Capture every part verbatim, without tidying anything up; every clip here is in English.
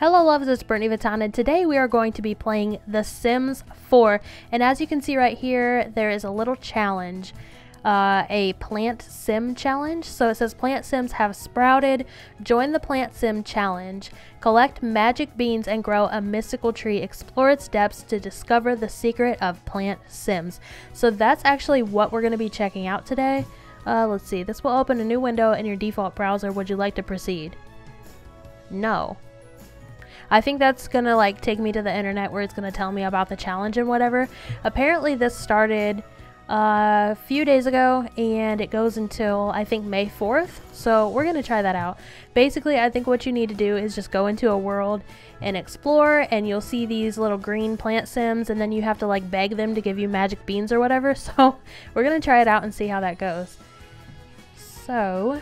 Hello loves, it's Brittany Vuitton, and today we are going to be playing The Sims four. And as you can see right here, there is a little challenge, uh, a plant sim challenge. So it says plant sims have sprouted, join the plant sim challenge, collect magic beans and grow a mystical tree, explore its depths to discover the secret of plant sims. So that's actually what we're going to be checking out today. Uh, let's see, this will open a new window in your default browser. Would you like to proceed? No. I think that's gonna like take me to the internet where it's gonna tell me about the challenge and whatever. Apparently this started uh, a few days ago and it goes until I think May fourth, so we're gonna try that out. Basically I think what you need to do is just go into a world and explore, and you'll see these little green plant sims, and then you have to like beg them to give you magic beans or whatever. So we're gonna try it out and see how that goes. So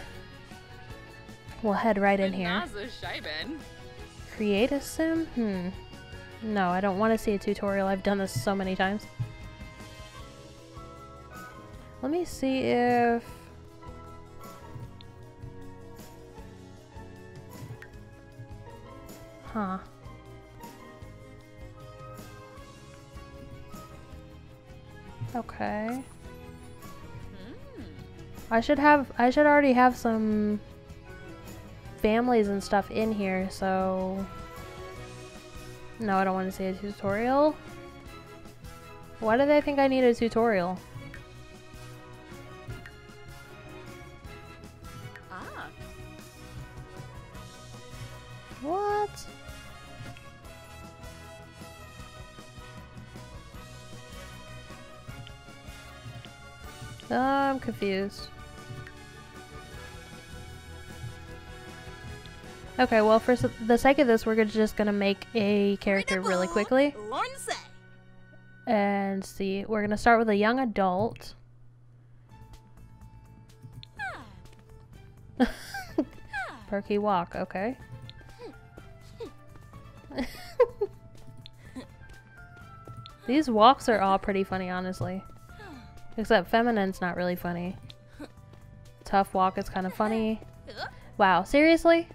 we'll head right in here. Create a sim? Hmm. No, I don't want to see a tutorial. I've done this so many times. Let me see if... Huh. Okay. I should have... I should already have some... families and stuff in here, so no, I don't want to see a tutorial. Why do they think I need a tutorial? Ah. What? Oh, I'm confused. Okay, well, for the sake of this, we're just gonna make a character really quickly. And see, we're gonna start with a young adult. Perky walk, okay. These walks are all pretty funny, honestly. Except feminine's not really funny. Tough walk is kind of funny. Wow, seriously?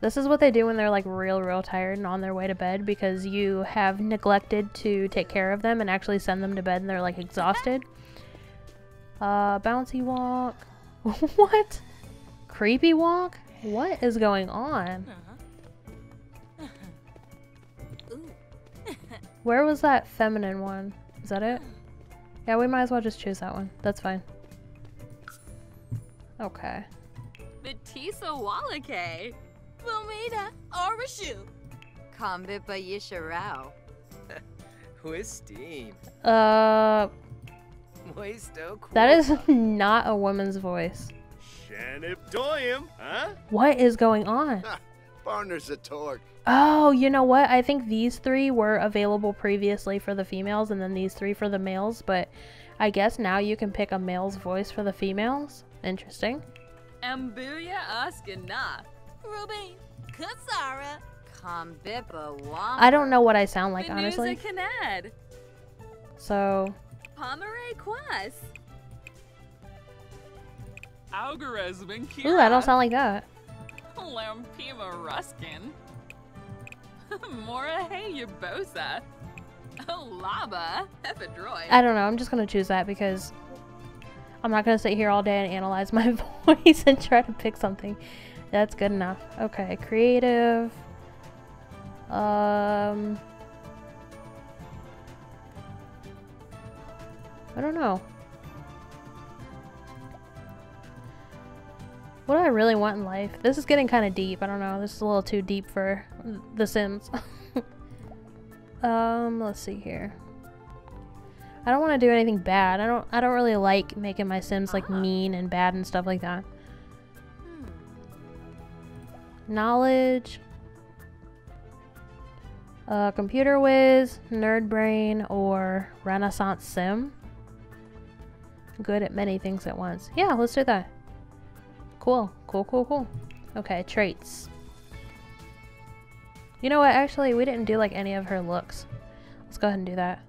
This is what they do when they're like real, real tired and on their way to bed because you have neglected to take care of them and actually send them to bed and they're like exhausted. Uh, bouncy walk. What? Creepy walk? What is going on? Where was that feminine one? Is that it? Yeah, we might as well just choose that one. That's fine. Okay. Batisa Walake. Wilmina Orashu. Combat by Yisharao. Huisteen. Uh. That is not a woman's voice. Huh? What is going on? Oh, you know what? I think these three were available previously for the females and then these three for the males, but I guess now you can pick a male's voice for the females. Interesting. Ambuya Askana. Ruby, Katsara, Kambipa, Wama. I don't know what I sound like, honestly. So. Pomeray Quas. Algorithm Kira. Ooh, I don't sound like that. Lampima Ruskin. Mora Hey Yabosa. Lava Ephedroid. I don't know. I'm just going to choose that because I'm not going to sit here all day and analyze my voice and try to pick something. That's good enough. Okay, creative. Um, I don't know. What do I really want in life? This is getting kind of deep. I don't know. This is a little too deep for The Sims. um, let's see here. I don't want to do anything bad. I don't. I don't really like making my Sims like mean and bad and stuff like that. Knowledge, uh, computer whiz, nerd brain, or Renaissance sim. Good at many things at once. Yeah, let's do that. Cool, cool, cool, cool. Okay, traits. You know what? Actually, we didn't do like any of her looks. Let's go ahead and do that.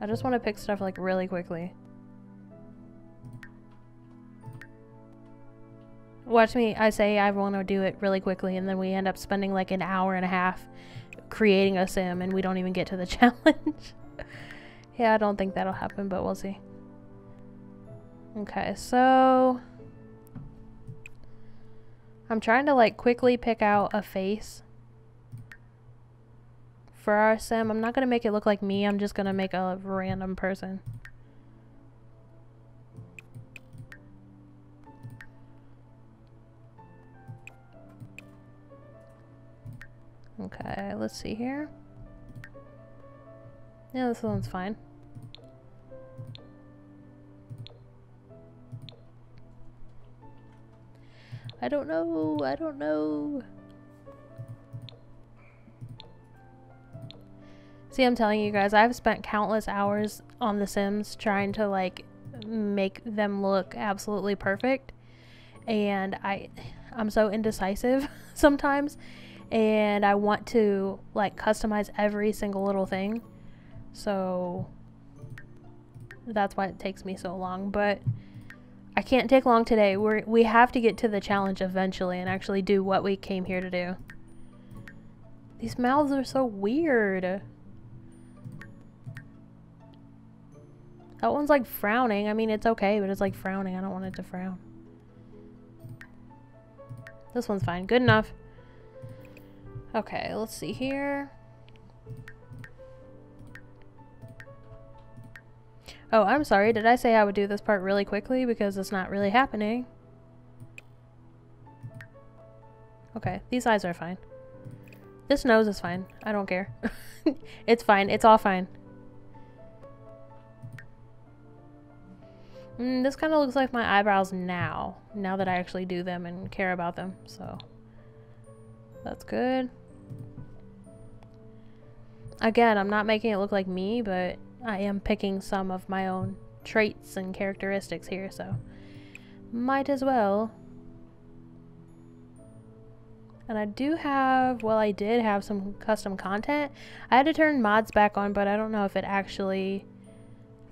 I just want to pick stuff like really quickly. Watch me, I say I want to do it really quickly, and then we end up spending like an hour and a half creating a sim, and we don't even get to the challenge. Yeah, I don't think that'll happen, but we'll see. Okay, so I'm trying to like quickly pick out a face for our sim. I'm not going to make it look like me. I'm just going to make a random person. Okay, let's see here. Yeah, this one's fine. I don't know, I don't know. See, I'm telling you guys, I've spent countless hours on The Sims trying to like make them look absolutely perfect. And I, I'm so indecisive sometimes. And I want to like customize every single little thing, so that's why it takes me so long. But I can't take long today. We're, we have to get to the challenge eventually and actually do what we came here to do. These mouths are so weird. That one's like frowning. I mean, it's okay, but it's like frowning. I don't want it to frown. This one's fine. Good enough. Okay, let's see here. Oh, I'm sorry. Did I say I would do this part really quickly? Because it's not really happening. Okay, these eyes are fine. This nose is fine. I don't care. It's fine. It's all fine. Mm, this kind of looks like my eyebrows now. Now that I actually do them and care about them, so that's good. Again, I'm not making it look like me, but I am picking some of my own traits and characteristics here, so might as well. And I do have, well, I did have some custom content. I had to turn mods back on, but I don't know if it actually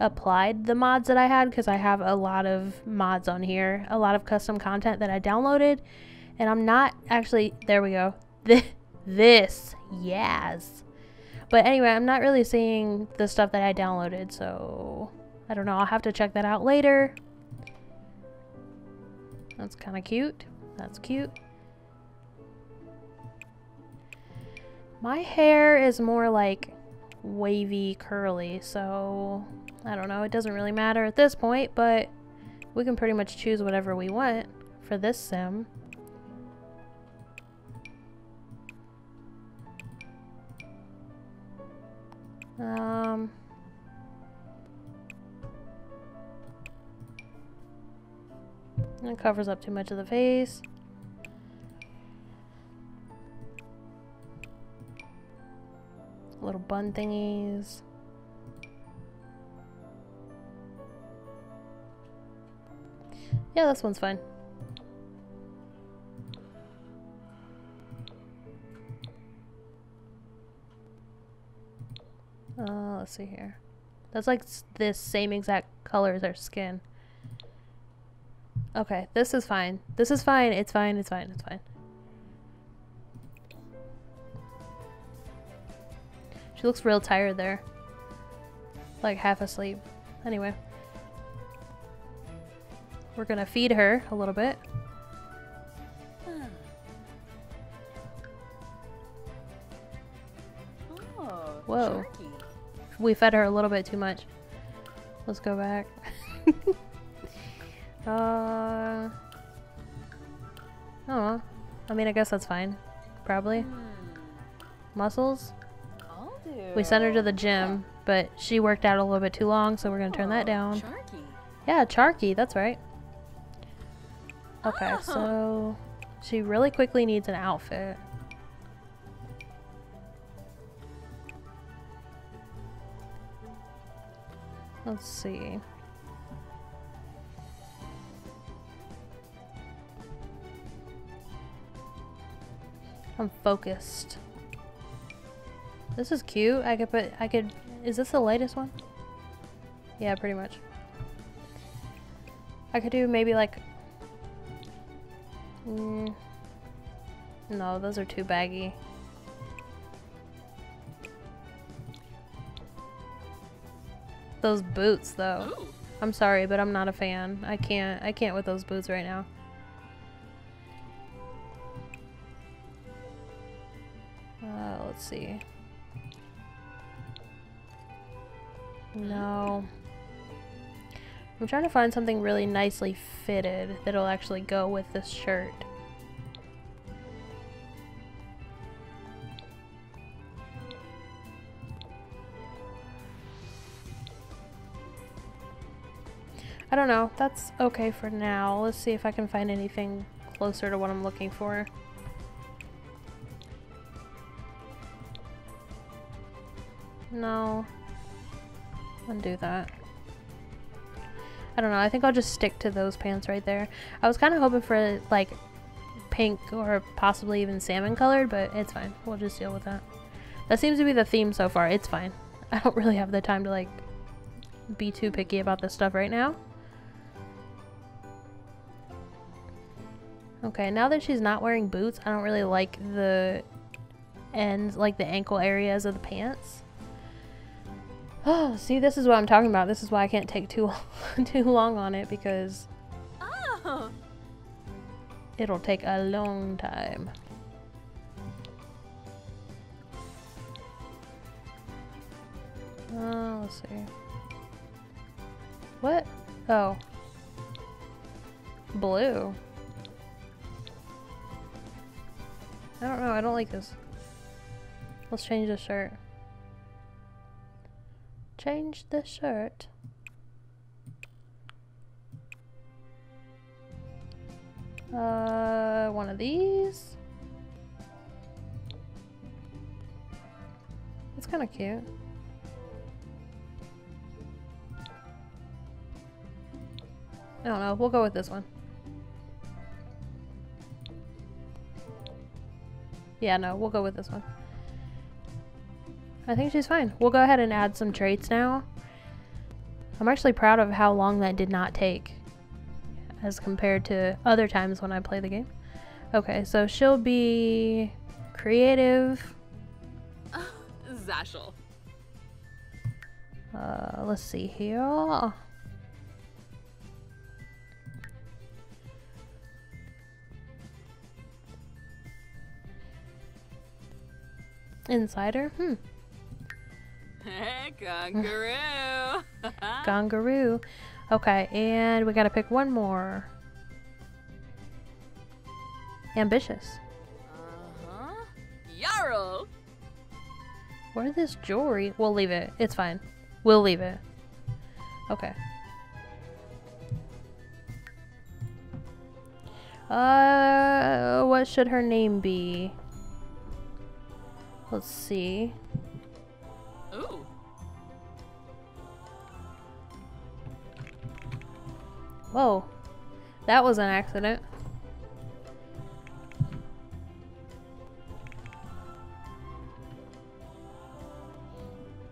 applied the mods that I had, because I have a lot of mods on here, a lot of custom content that I downloaded. And I'm not actually, there we go. This, this, yes. But anyway, I'm not really seeing the stuff that I downloaded, so I don't know. I'll have to check that out later. That's kind of cute. That's cute. My hair is more like wavy, curly, so I don't know. It doesn't really matter at this point, but we can pretty much choose whatever we want for this sim. Um, it covers up too much of the face. Little bun thingies. Yeah, this one's fine. Uh, let's see here. That's like this same exact color as our skin. Okay, this is fine. This is fine. It's fine. It's fine. It's fine. She looks real tired there. Like half asleep. Anyway. We're gonna feed her a little bit. Whoa. Sure. We fed her a little bit too much. Let's go back. uh, oh, I mean, I guess that's fine. Probably. Mm. Muscles? I'll do. We sent her to the gym, yeah, but she worked out a little bit too long, so we're going to turn that down. Charky. Yeah, Charky. That's right. Okay, oh. So she really quickly needs an outfit. Let's see. I'm focused. This is cute. I could put, I could, is this the latest one? Yeah, pretty much. I could do maybe like Mm. No, those are too baggy. Those boots though. Ooh. I'm sorry, but I'm not a fan. I can't I can't with those boots right now. Uh, let's see. No. I'm trying to find something really nicely fitted that'll actually go with this shirt. I don't know. That's okay for now. Let's see if I can find anything closer to what I'm looking for. No. Undo that. I don't know. I think I'll just stick to those pants right there. I was kind of hoping for like pink or possibly even salmon colored, but it's fine. We'll just deal with that. That seems to be the theme so far. It's fine. I don't really have the time to like be too picky about this stuff right now. Okay, now that she's not wearing boots, I don't really like the ends, like the ankle areas of the pants. Oh, see, this is what I'm talking about. This is why I can't take too too long on it, because oh. it'll take a long time. Uh, let's see. What? Oh. Blue. I don't know. I don't like this. Let's change the shirt. Change the shirt. Uh, one of these. It's kind of cute. I don't know. We'll go with this one. Yeah, no, we'll go with this one. I think she's fine. We'll go ahead and add some traits now. I'm actually proud of how long that did not take as compared to other times when I play the game. Okay, so she'll be creative. Uh, Zashel. Uh, let's see here. Insider? Hmm. Hey, Kangaroo! Kangaroo. Okay, and we gotta pick one more. Ambitious. Uh-huh. Yarrow! Where's this jewelry? We'll leave it. It's fine. We'll leave it. Okay. Uh, what should her name be? Let's see. Ooh. Whoa. That was an accident.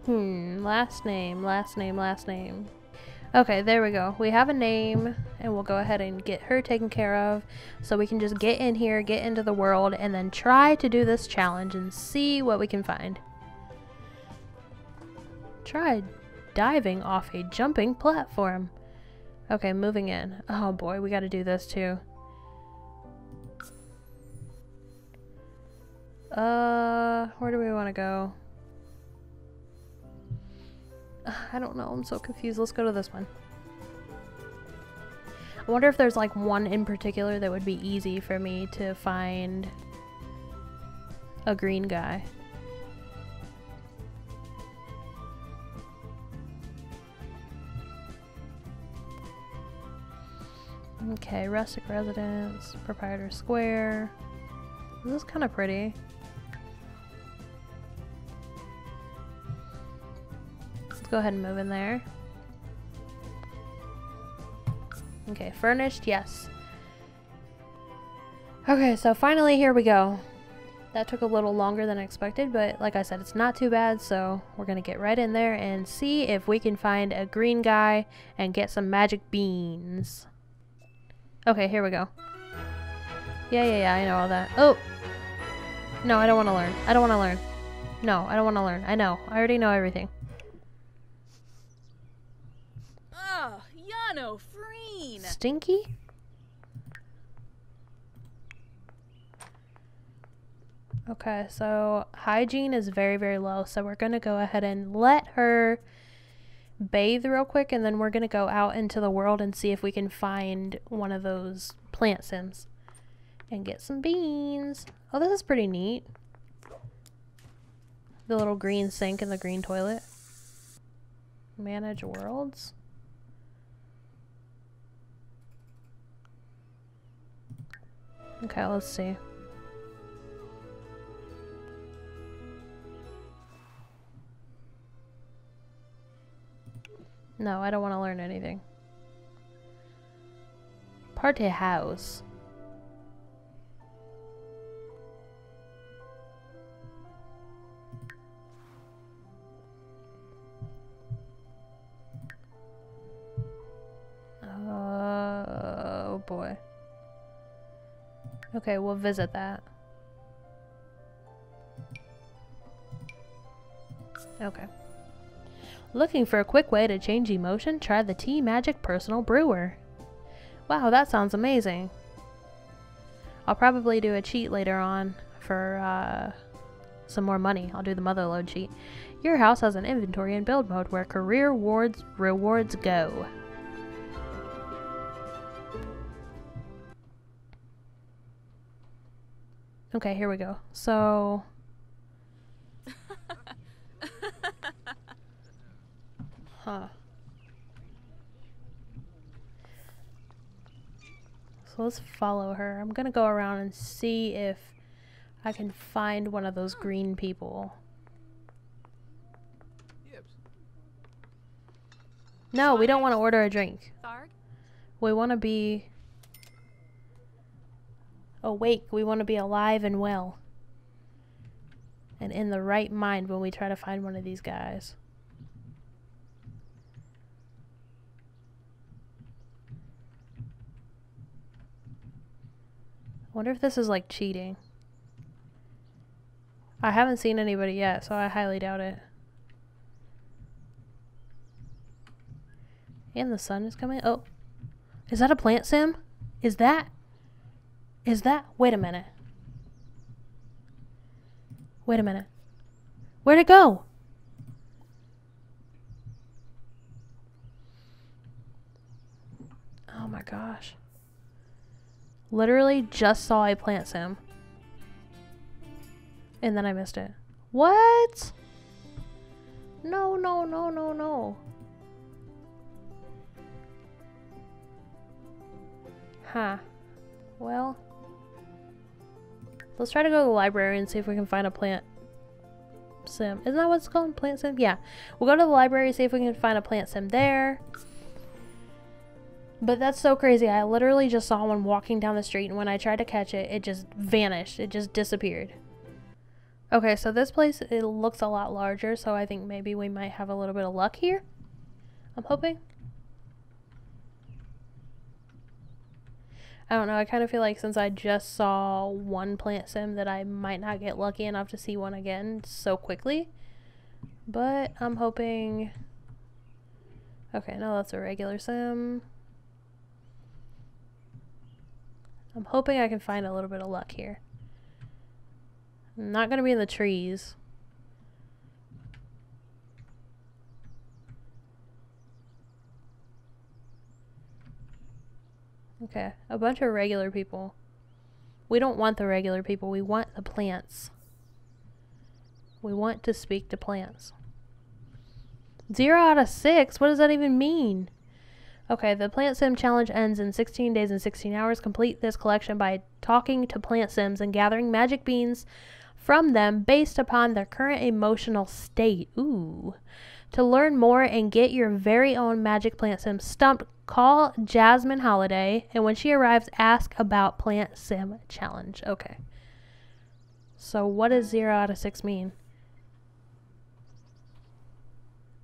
Hmm. Last name, last name, last name. Okay, there we go. We have a name, and we'll go ahead and get her taken care of so we can just get in here, get into the world, and then try to do this challenge and see what we can find. Try diving off a jumping platform. Okay, moving in. Oh boy, we gotta do this too. Uh, where do we want to go? I don't know. I'm so confused. Let's go to this one. I wonder if there's like one in particular that would be easy for me to find a green guy. Okay, rustic residence, proprietor square. This is kind of pretty. Go ahead and move in there. Okay, furnished, yes. Okay, so finally here we go. That took a little longer than expected, but like I said, it's not too bad, so we're gonna get right in there and see if we can find a green guy and get some magic beans. Okay, here we go. Yeah, yeah, yeah, I know all that. Oh! No, I don't want to learn. I don't want to learn. No, I don't want to learn. I know. I already know everything. Oh, Yano Freen! Stinky? Okay, so hygiene is very, very low. So we're going to go ahead and let her bathe real quick. And then we're going to go out into the world and see if we can find one of those plant sims. And get some beans. Oh, this is pretty neat. The little green sink and the green toilet. Manage worlds. Okay, let's see. No, I don't want to learn anything. Party house. Uh, oh boy. Okay, we'll visit that. Okay. Looking for a quick way to change emotion? Try the Tea Magic Personal Brewer. Wow, that sounds amazing. I'll probably do a cheat later on for uh, some more money. I'll do the Motherlode cheat. Your house has an inventory and build mode where career rewards, rewards go. Okay, here we go. So... Huh. So let's follow her. I'm gonna go around and see if I can find one of those green people. No, we don't want to order a drink. We want to be awake. We want to be alive and well. And in the right mind when we try to find one of these guys. I wonder if this is like cheating. I haven't seen anybody yet, so I highly doubt it. And the sun is coming. Oh, is that a plant sim? Is that? Is that? Wait a minute. Wait a minute. Where'd it go? Oh my gosh. Literally just saw a plant sim. And then I missed it. What? No, no, no, no, no. Huh. Well. Let's try to go to the library and see if we can find a plant sim. Isn't that what it's called? Plant sim? Yeah. We'll go to the library, see if we can find a plant sim there. But that's so crazy. I literally just saw one walking down the street, and when I tried to catch it, it just vanished. It just disappeared. Okay, so this place, it looks a lot larger, so I think maybe we might have a little bit of luck here. I'm hoping. I don't know. I kind of feel like since I just saw one plant sim that I might not get lucky enough to see one again so quickly. But I'm hoping... Okay, no, that's a regular sim. I'm hoping I can find a little bit of luck here. I'm not going to be in the trees. Okay, a bunch of regular people. We don't want the regular people, we want the plants. We want to speak to plants. Zero out of six? What does that even mean? Okay, the Plant Sim Challenge ends in sixteen days and sixteen hours. Complete this collection by talking to plant sims and gathering magic beans from them based upon their current emotional state. Ooh. To learn more and get your very own magic plant sim stumped, call Jasmine Holiday, and when she arrives, ask about Plant Sim Challenge. Okay. So what does zero out of six mean?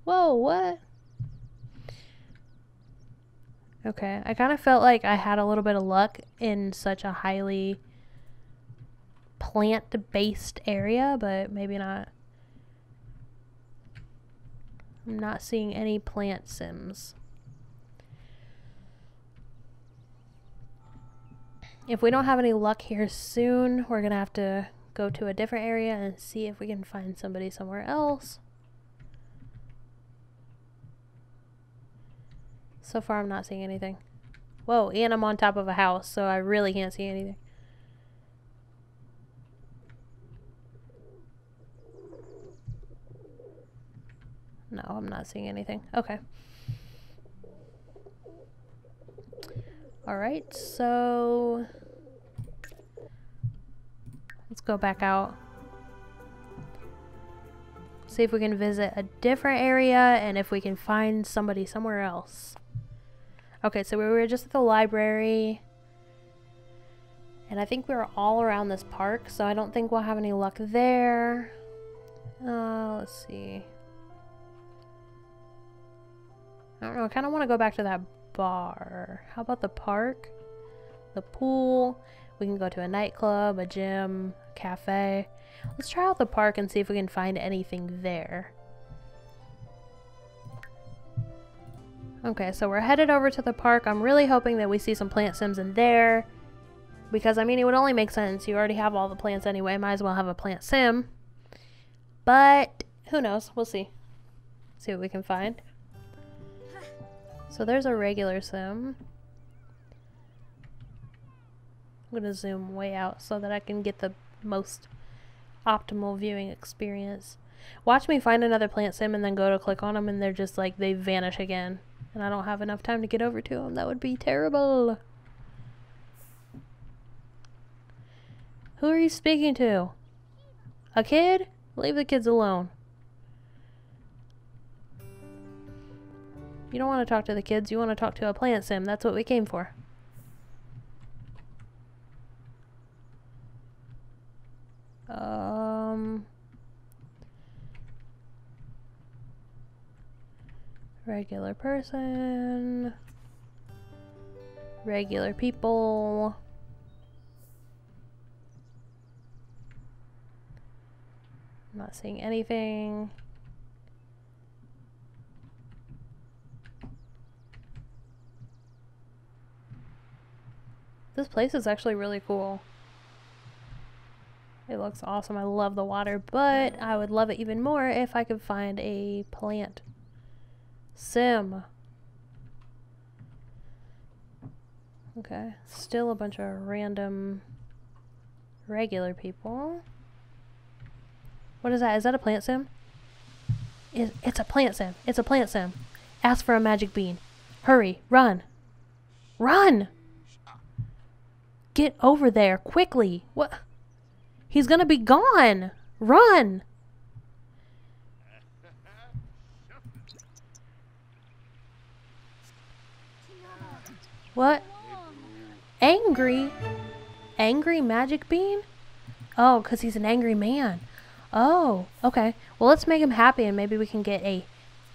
Whoa, what? Okay, I kind of felt like I had a little bit of luck in such a highly plant-based area, but maybe not. I'm not seeing any plant sims. If we don't have any luck here soon, we're gonna have to go to a different area and see if we can find somebody somewhere else. So far I'm not seeing anything. Whoa, and I'm on top of a house, so I really can't see anything. No, I'm not seeing anything. Okay. Alright, so let's go back out. See if we can visit a different area and if we can find somebody somewhere else. Okay, so we were just at the library. And I think we were all around this park, so I don't think we'll have any luck there. Uh, let's see. I don't know, I kind of want to go back to that bar. How about the park? The pool? We can go to a nightclub, a gym, a cafe. Let's try out the park and see if we can find anything there. Okay, so we're headed over to the park. I'm really hoping that we see some plant sims in there. Because, I mean, it would only make sense. You already have all the plants anyway. Might as well have a plant sim. But, who knows? We'll see. See what we can find. So there's a regular sim. I'm gonna zoom way out so that I can get the most optimal viewing experience. Watch me find another plant sim and then go to click on them and they're just like, they vanish again. And I don't have enough time to get over to them. That would be terrible. Who are you speaking to? A kid? Leave the kids alone. You don't want to talk to the kids, you want to talk to a plant sim. That's what we came for. Um, regular person. Regular people. I'm not seeing anything. This place is actually really cool. It looks awesome. I love the water, but I would love it even more if I could find a plant sim. Okay, still a bunch of random regular people. What is that? Is that a plant sim? It, it's a plant sim. It's a plant sim. Ask for a magic bean. Hurry, run. Run! Get over there quickly. What? He's gonna be gone. Run. What? Angry? Angry magic bean? Oh, because he's an angry man. Oh, okay. Well, let's make him happy and maybe we can get a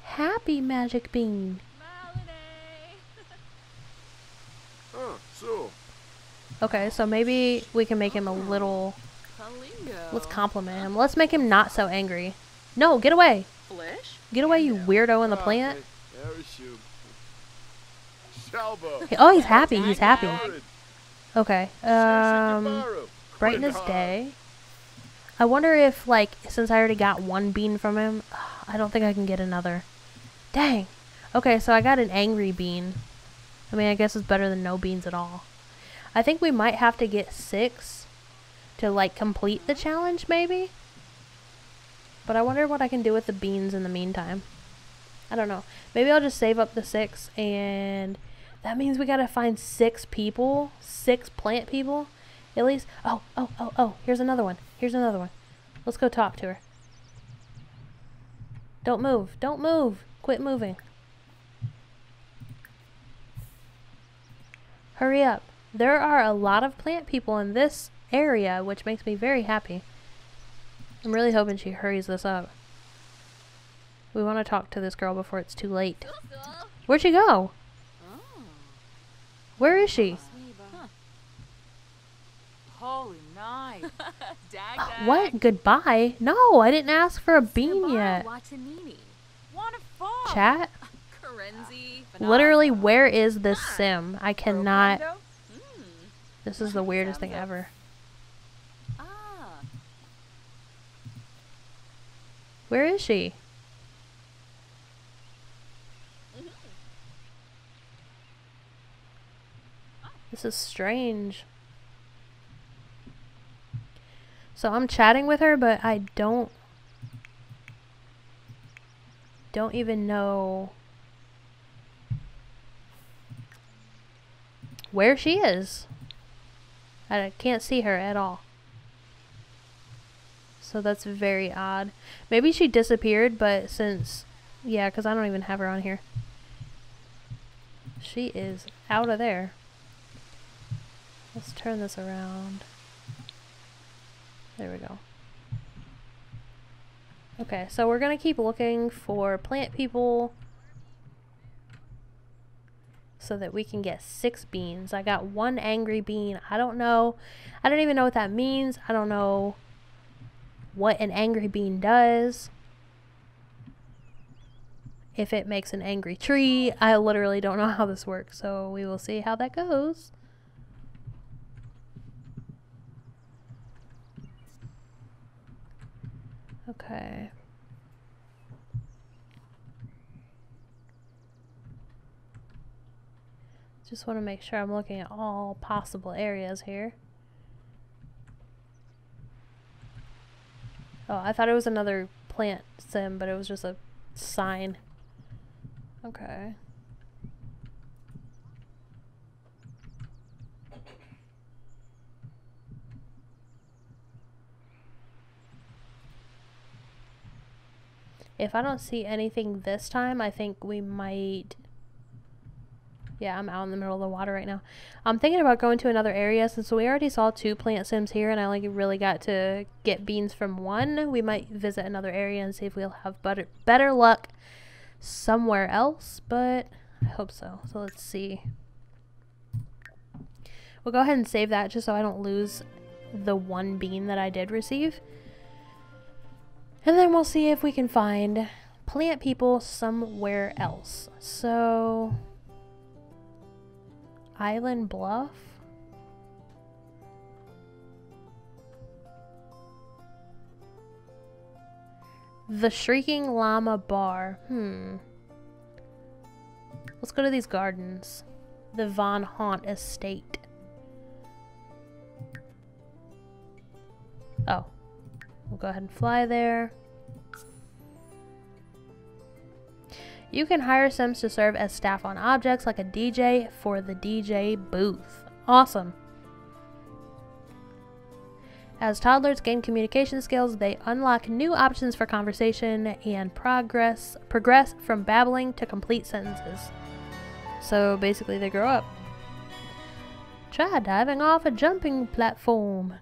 happy magic bean. Oh, so. Okay, so maybe we can make him a little... Let's compliment him. Let's make him not so angry. No, get away! Get away, you weirdo in the plant. Oh, he's happy. He's happy. Okay. Um, brightness day. I wonder if, like, since I already got one bean from him, I don't think I can get another. Dang. Okay, so I got an angry bean. I mean, I guess it's better than no beans at all. I think we might have to get six to, like, complete the challenge, maybe? But I wonder what I can do with the beans in the meantime. I don't know. Maybe I'll just save up the six, and that means we gotta find six people. Six plant people, at least. Oh, oh, oh, oh, here's another one. Here's another one. Let's go talk to her. Don't move. Don't move. Quit moving. Hurry up. There are a lot of plant people in this area, which makes me very happy. I'm really hoping she hurries this up. We want to talk to this girl before it's too late. Where'd she go? Where is she? Holy night. Dag, dag. What? Goodbye? No, I didn't ask for a bean yet. Chat? Literally, where is this sim? I cannot. This is the weirdest thing ever. Where is she? This is strange. So I'm chatting with her, but I don't don't even know where she is. I can't see her at all. So that's very odd. Maybe she disappeared, but since, yeah, because I don't even have her on here. She is out of there. Let's turn this around. There we go. Okay, so we're gonna keep looking for plant people so that we can get six beans. I got one angry bean. I don't know. I don't even know what that means. I don't know what an angry bean does. If it makes an angry tree. I literally don't know how this works, so we will see how that goes. Okay. Just want to make sure I'm looking at all possible areas here. Oh, I thought it was another plant sim, but it was just a sign. Okay. If I don't see anything this time, I think we might... Yeah, I'm out in the middle of the water right now. I'm thinking about going to another area since we already saw two plant sims here and I like really got to get beans from one. We might visit another area and see if we'll have better, better luck somewhere else, but I hope so. So let's see. We'll go ahead and save that just so I don't lose the one bean that I did receive. And then we'll see if we can find plant people somewhere else. So... Island Bluff? The Shrieking Llama Bar. Hmm. Let's go to these gardens. The Von Haunt Estate. Oh. We'll go ahead and fly there. You can hire Sims to serve as staff on objects like a D J for the D J booth. Awesome. As toddlers gain communication skills, they unlock new options for conversation and progress, progress from babbling to complete sentences. So basically they grow up. Try diving off a jumping platform.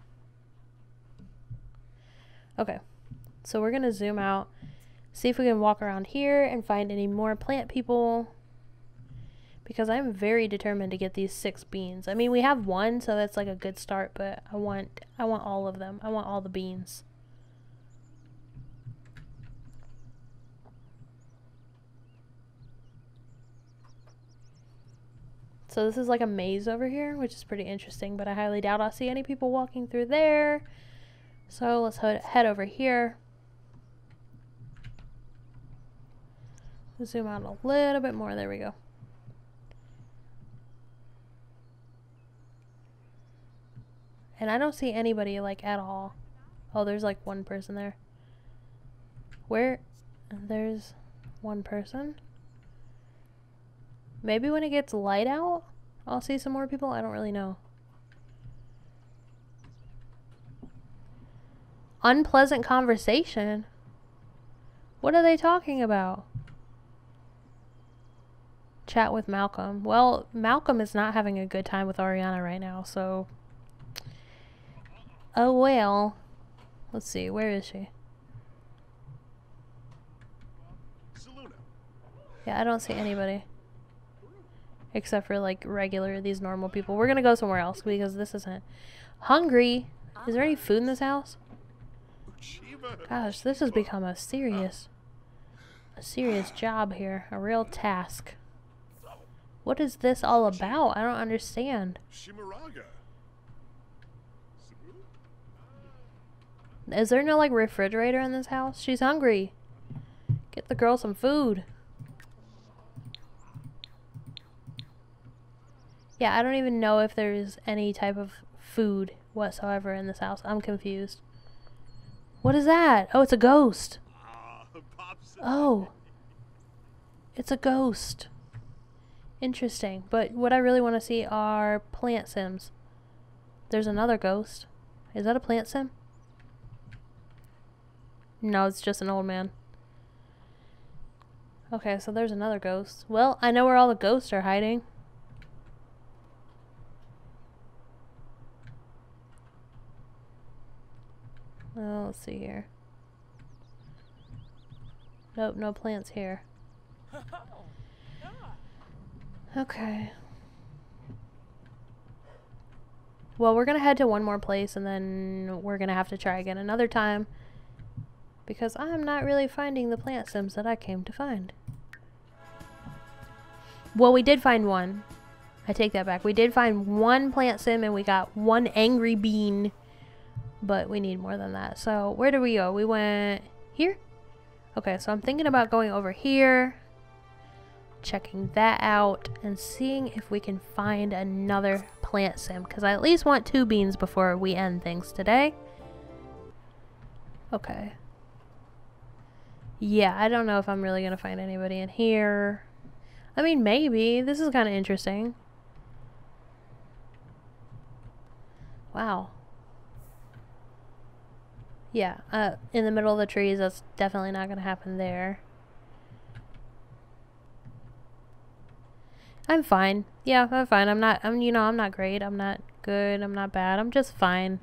Okay, so we're gonna zoom out. See if we can walk around here and find any more plant people. Because I'm very determined to get these six beans. I mean, we have one, so that's like a good start, but I want I want all of them. I want all the beans. So this is like a maze over here, which is pretty interesting, but I highly doubt I'll see any people walking through there. So let's head over here. Zoom out a little bit more. There we go. And I don't see anybody, like, at all. Oh, there's, like, one person there. Where? There's one person. Maybe when it gets light out, I'll see some more people. I don't really know. Unpleasant conversation? What are they talking about? Chat with Malcolm. Well, Malcolm is not having a good time with Ariana right now, so... Oh well. Let's see, where is she? Yeah, I don't see anybody. except for like regular, these normal people. We're gonna go somewhere else because this isn't hungry. Is there any food in this house? Gosh, this has become a serious, a serious job here. A real task. What is this all about? I don't understand. Is there no like refrigerator in this house? She's hungry. Get the girl some food. Yeah, I don't even know if there's any type of food whatsoever in this house. I'm confused. What is that? Oh, it's a ghost. Oh. It's a ghost. Interesting. But what I really want to see are plant sims. There's another ghost. Is that a plant sim? No, it's just an old man. Okay, so there's another ghost. Well, I know where all the ghosts are hiding. Oh, let's see here. Nope, no plants here. Okay. Well, we're gonna head to one more place and then we're gonna have to try again another time because I'm not really finding the plant sims that I came to find. Well, we did find one. I take that back. We did find one plant sim and we got one angry bean. But we need more than that. So where did we go? We went here? Okay, so I'm thinking about going over here, checking that out, and seeing if we can find another plant sim. Because I at least want two beans before we end things today. Okay. Yeah, I don't know if I'm really going to find anybody in here. I mean, maybe. This is kind of interesting. Wow. Yeah, uh, in the middle of the trees, that's definitely not going to happen there. I'm fine. Yeah, I'm fine. I'm not, I'm, you know, I'm not great. I'm not good. I'm not bad. I'm just fine.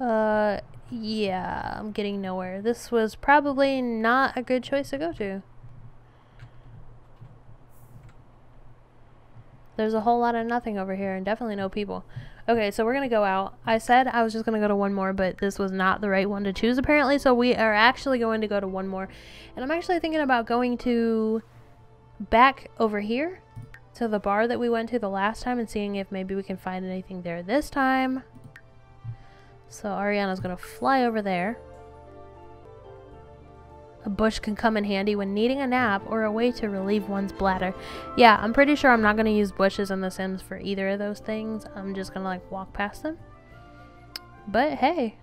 Uh, yeah, I'm getting nowhere. This was probably not a good choice to go to. There's a whole lot of nothing over here and definitely no people. Okay, so we're going to go out. I said I was just going to go to one more, but this was not the right one to choose apparently. So we are actually going to go to one more. And I'm actually thinking about going to back over here to the bar that we went to the last time and seeing if maybe we can find anything there this time. So Ariana's going to fly over there. A bush can come in handy when needing a nap or a way to relieve one's bladder. Yeah, I'm pretty sure I'm not going to use bushes in The Sims for either of those things. I'm just going to like walk past them. But hey,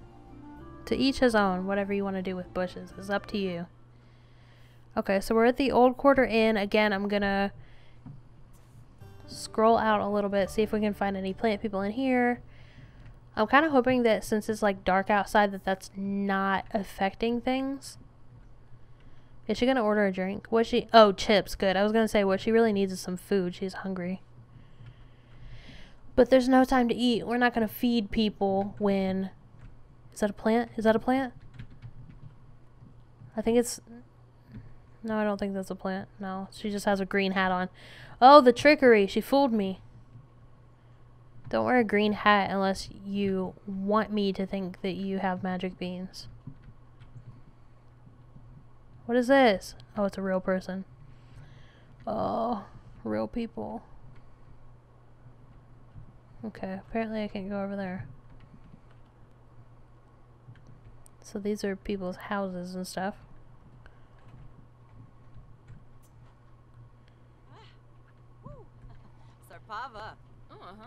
to each his own. Whatever you want to do with bushes is up to you. Okay, so we're at the Old Quarter Inn. Again, I'm going to scroll out a little bit, see if we can find any plant people in here. I'm kind of hoping that since it's like dark outside that that's not affecting things. Is she gonna order a drink? Was she? Oh, chips. Good. I was gonna say what she really needs is some food. She's hungry. But there's no time to eat. We're not gonna feed people when. Is that a plant? Is that a plant? I think it's. No, I don't think that's a plant. No, she just has a green hat on. Oh, the trickery! She fooled me. Don't wear a green hat unless you want me to think that you have magic beans. What is this? Oh, it's a real person. Oh, real people. Okay, apparently I can't go over there. So these are people's houses and stuff.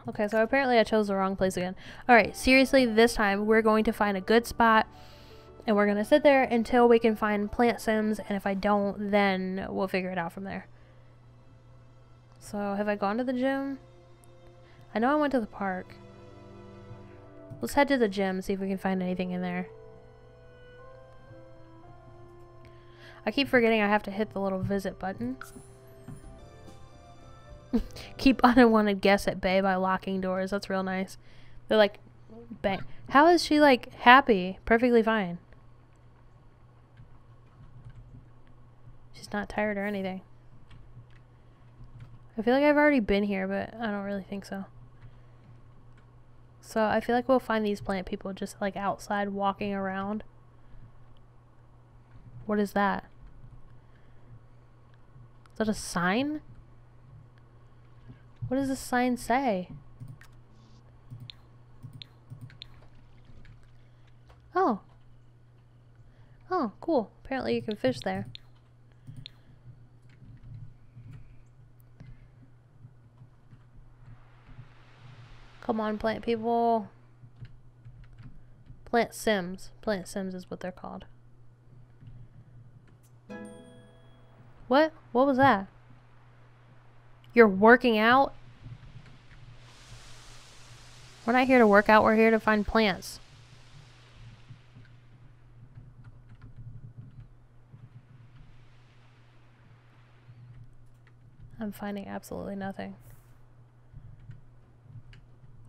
Okay, so apparently I chose the wrong place again. Alright, seriously, this time we're going to find a good spot. And we're going to sit there until we can find plant sims. And if I don't, then we'll figure it out from there. So, have I gone to the gym? I know I went to the park. Let's head to the gym, see if we can find anything in there. I keep forgetting I have to hit the little visit button. Keep unwanted guests at bay by locking doors. That's real nice. They're like, bang. How is she like happy? Perfectly fine. She's not tired or anything. I feel like I've already been here, but I don't really think so. So I feel like we'll find these plant people just like outside walking around. What is that? Is that a sign? What does the sign say? Oh. Oh, cool. Apparently you can fish there. Come on, plant people. Plant Sims. Plant Sims is what they're called. What? What was that? You're working out? We're not here to work out. We're here to find plants. I'm finding absolutely nothing.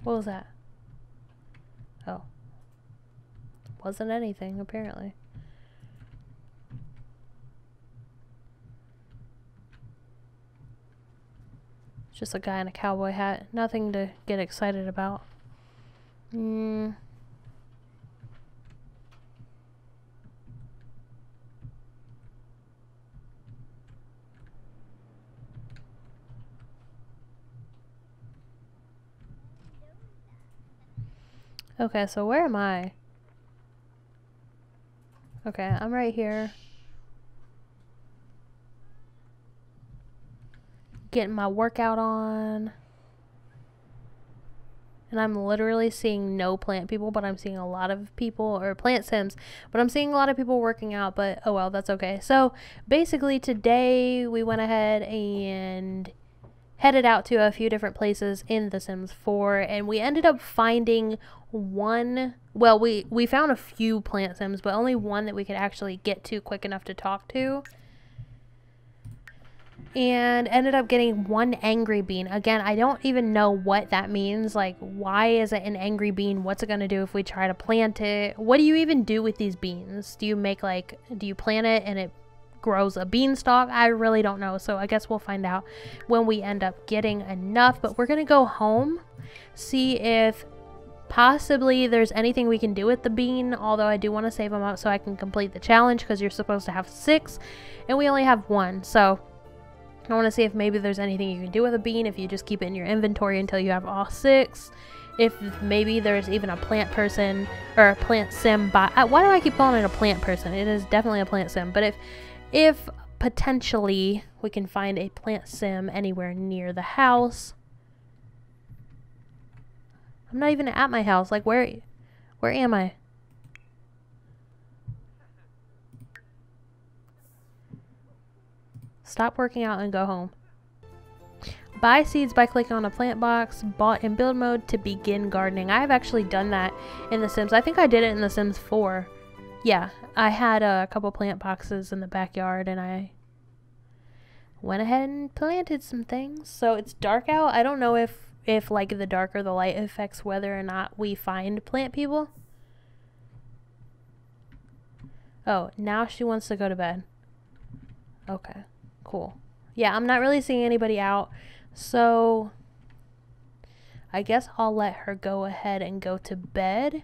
What was that? Oh. Wasn't anything, apparently. Just a guy in a cowboy hat. Nothing to get excited about. Mm. Okay, so where am I? Okay, I'm right here. Getting my workout on. And I'm literally seeing no plant people, but I'm seeing a lot of people, or plant sims, but I'm seeing a lot of people working out, but oh well, that's okay. So basically today we went ahead and headed out to a few different places in The Sims four, and we ended up finding one, well, we, we found a few plant sims, but only one that we could actually get to quick enough to talk to. And ended up getting one angry bean. Again, I don't even know what that means. Like, why is it an angry bean? What's it gonna do if we try to plant it? What do you even do with these beans? Do you make like, do you plant it and it grows a beanstalk? I really don't know, so I guess we'll find out when we end up getting enough. But we're gonna go home, see if possibly there's anything we can do with the bean, although I do want to save them up so I can complete the challenge, because you're supposed to have six and we only have one. So I want to see if maybe there's anything you can do with a bean, if you just keep it in your inventory until you have all six, if maybe there's even a plant person or a plant sim bot. Why do I keep calling it a plant person? It is definitely a plant sim. But if If potentially we can find a plant sim anywhere near the house. I'm not even at my house. Like, where where am I? Stop working out and go home. Buy seeds by clicking on a plant box. Bought in build mode to begin gardening. I have actually done that in The Sims. I think I did it in The Sims four. Yeah, I had a couple plant boxes in the backyard and I went ahead and planted some things. So it's dark out. I don't know if, if like the dark or the light affects whether or not we find plant people. Oh, now she wants to go to bed. Okay, cool. Yeah, I'm not really seeing anybody out. So I guess I'll let her go ahead and go to bed.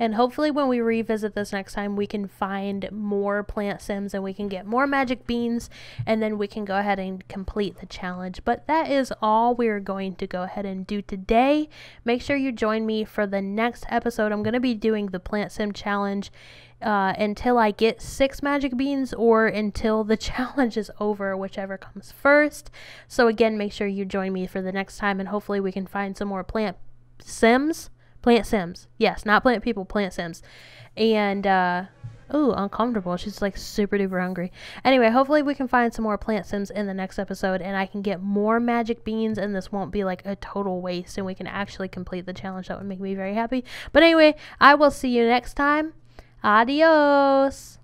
And hopefully when we revisit this next time, we can find more plant sims and we can get more magic beans, and then we can go ahead and complete the challenge. But that is all we're going to go ahead and do today. Make sure you join me for the next episode. I'm going to be doing the plant sim challenge uh, until I get six magic beans or until the challenge is over, whichever comes first. So again, make sure you join me for the next time, and hopefully we can find some more plant sims. Plant sims. Yes, not plant people, plant sims. And, uh, ooh, uncomfortable. She's like super duper hungry. Anyway, hopefully we can find some more plant sims in the next episode and I can get more magic beans and this won't be like a total waste and we can actually complete the challenge. That would make me very happy. But anyway, I will see you next time. Adios.